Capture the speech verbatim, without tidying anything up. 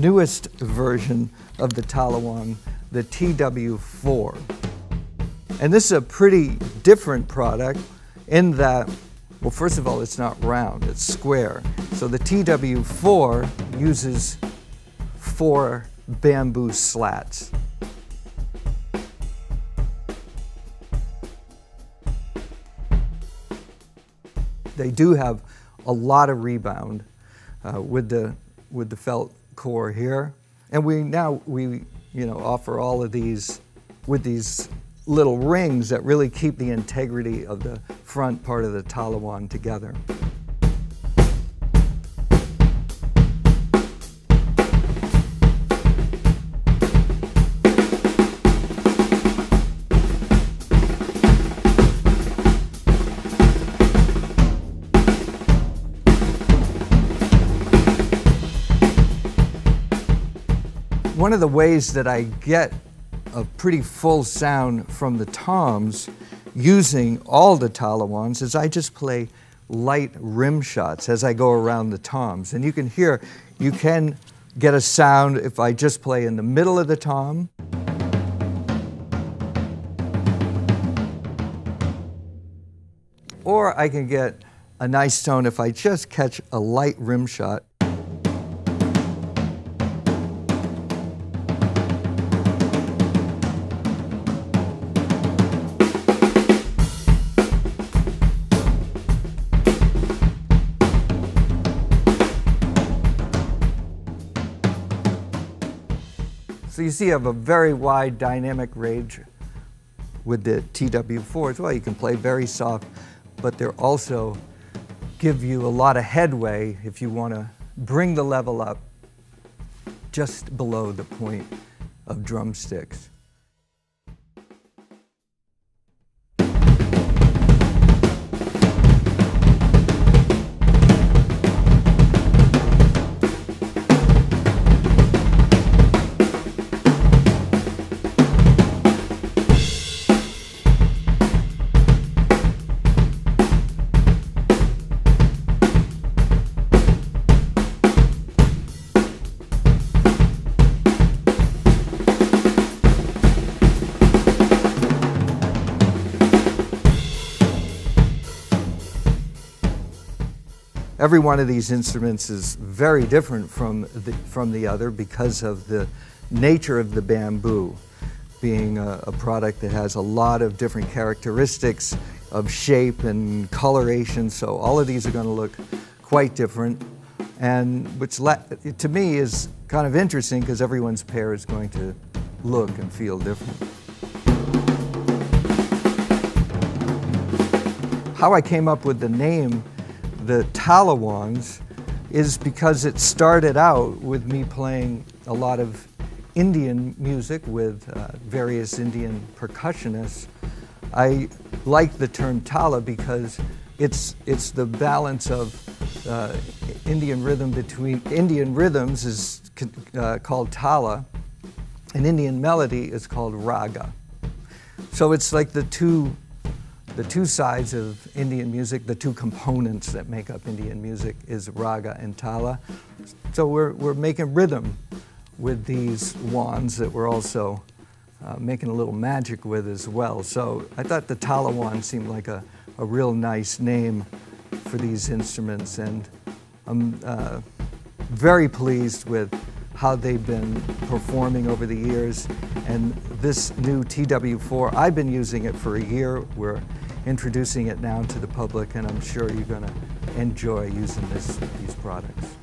newest version of the Tala Wand, the T W four. And this is a pretty different product in that, well, first of all, it's not round, it's square. So the T W four uses four bamboo slats. They do have a lot of rebound uh, with the with the felt core here, and we now we you know offer all of these with these little rings that really keep the integrity of the front part of the Tala Wand together. One of the ways that I get a pretty full sound from the toms using all the Tala Wands is I just play light rim shots as I go around the toms. And you can hear, you can get a sound if I just play in the middle of the tom. Or I can get a nice tone if I just catch a light rim shot. So you see you have a very wide dynamic range with the T W four as well. You can play very soft, but they're also give you a lot of headway if you want to bring the level up just below the point of drumsticks. Every one of these instruments is very different from the, from the other because of the nature of the bamboo being a, a product that has a lot of different characteristics of shape and coloration. So all of these are going to look quite different, and which to me is kind of interesting because everyone's pair is going to look and feel different. How I came up with the name the Tala Wands is because it started out with me playing a lot of Indian music with uh, various Indian percussionists. I like the term Tala because it's it's the balance of uh, Indian rhythm between Indian rhythms is uh, called Tala, and Indian melody is called raga. So it's like the two. The two sides of Indian music, the two components that make up Indian music is raga and tala. So we're, we're making rhythm with these wands that we're also uh, making a little magic with as well. So I thought the Tala Wand seemed like a, a real nice name for these instruments, and I'm uh, very pleased with how they've been performing over the years. And this new T W four, I've been using it for a year. We're introducing it now to the public, and I'm sure you're going to enjoy using this, these products.